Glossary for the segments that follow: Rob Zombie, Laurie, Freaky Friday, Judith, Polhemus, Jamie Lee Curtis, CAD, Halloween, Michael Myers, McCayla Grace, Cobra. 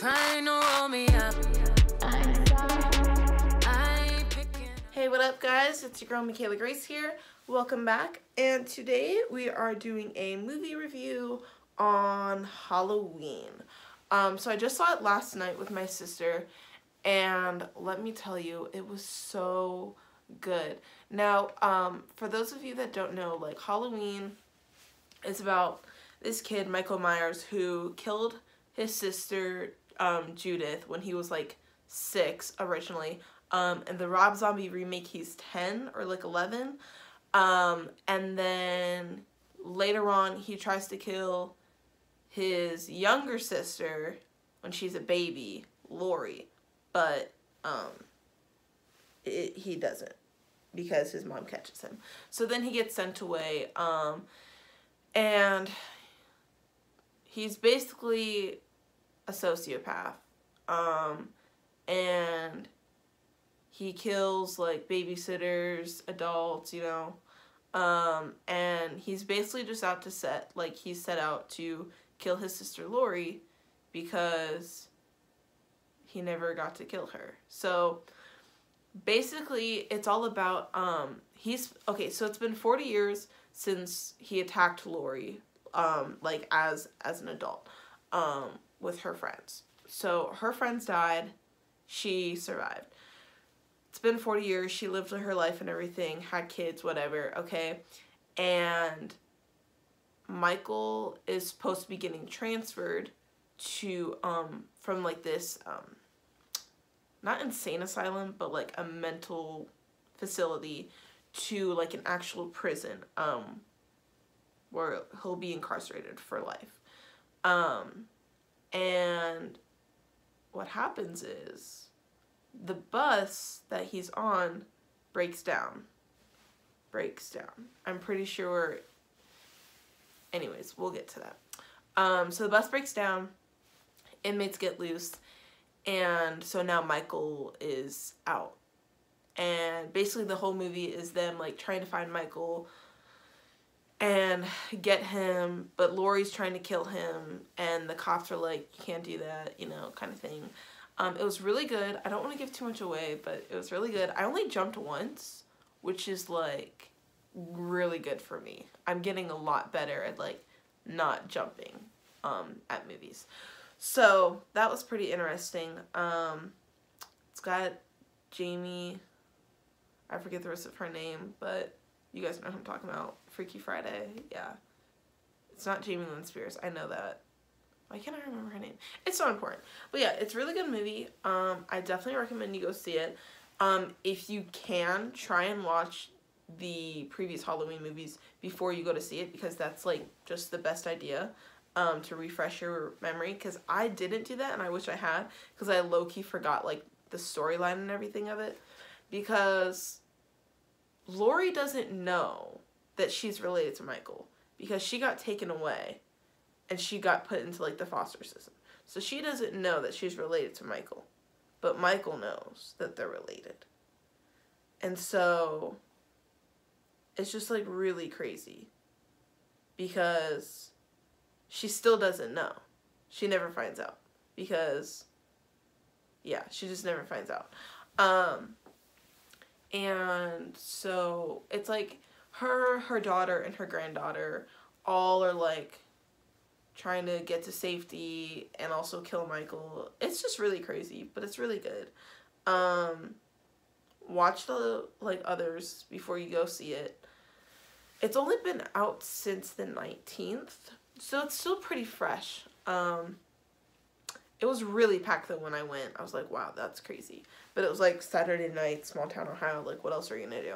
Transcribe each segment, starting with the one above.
trying to roll me up. Hey, what up guys? It's your girl McCayla Grace here. Welcome back, and today we are doing a movie review on Halloween. So I just saw it last night with my sister, and let me tell you, it was so good. Now, for those of you that don't know, like, Halloween is about this kid, Michael Myers, who killed his sister, Judith, when he was like 6 originally. In the Rob Zombie remake, he's 10 or like 11. And then later on, he tries to kill his younger sister when she's a baby, Laurie, but he doesn't, because his mom catches him. So then he gets sent away, and he's basically a sociopath, and he kills like babysitters, adults, you know, and he's basically just out to set out to kill his sister Laurie, because he never got to kill her. So basically it's all about, so it's been 40 years since he attacked Laurie, like as an adult, with her friends. So her friends died, she survived. It's been 40 years, she lived her life and everything, had kids, whatever, okay? And Michael is supposed to be getting transferred to, from like this, not insane asylum, but like a mental facility to like an actual prison, where he'll be incarcerated for life. And what happens is the bus that he's on breaks down. I'm pretty sure, anyways, we'll get to that. So the bus breaks down, inmates get loose, and so now Michael is out. And basically the whole movie is them like trying to find Michael and get him, but Laurie's trying to kill him, and the cops are like, you can't do that, you know, kind of thing. It was really good. I don't want to give too much away, but it was really good. I only jumped once, which is like really good for me. I'm getting a lot better at like not jumping at movies. So that was pretty interesting. It's got Jamie, I forget the rest of her name, but you guys know who I'm talking about. Freaky Friday, yeah. It's not Jamie Lee Curtis, I know that. Why can't I remember her name? It's so important. But yeah, it's a really good movie. I definitely recommend you go see it. If you can, try and watch the previous Halloween movies before you go to see it, because that's like just the best idea, to refresh your memory. Because I didn't do that, and I wish I had, because I low-key forgot like the storyline and everything of it. Because Laurie doesn't know that she's related to Michael, because she got taken away. And she got put into like the foster system. So she doesn't know that she's related to Michael. But Michael knows that they're related. And so it's just like really crazy, because she still doesn't know. She never finds out, because yeah, she just never finds out. And so it's like her daughter and her granddaughter all are like trying to get to safety and also kill Michael. It's just really crazy, but it's really good. Watch the like others before you go see it. It's only been out since the 19th, so it's still pretty fresh. It was really packed though when I went. I was like, wow, that's crazy. But it was like Saturday night, small town Ohio, like what else are you gonna do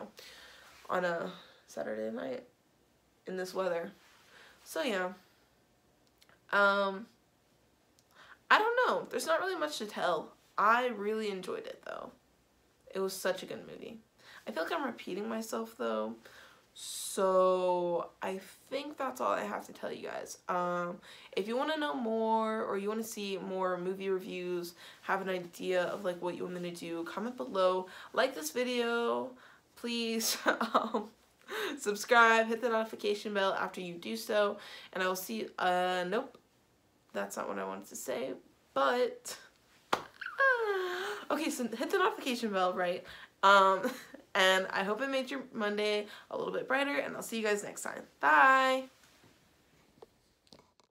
on a Saturday night in this weather? So yeah. I don't know. There's not really much to tell. I really enjoyed it though. It was such a good movie. I feel like I'm repeating myself though. So I think that's all I have to tell you guys. If you want to know more, or you want to see more movie reviews, have an idea of like what you want me to do, comment below, like this video, please. Subscribe, hit the notification bell after you do so, and I will see you. Nope, that's not what I wanted to say. but okay, so hit the notification bell, right? And I hope it made your Monday a little bit brighter, and I'll see you guys next time. Bye!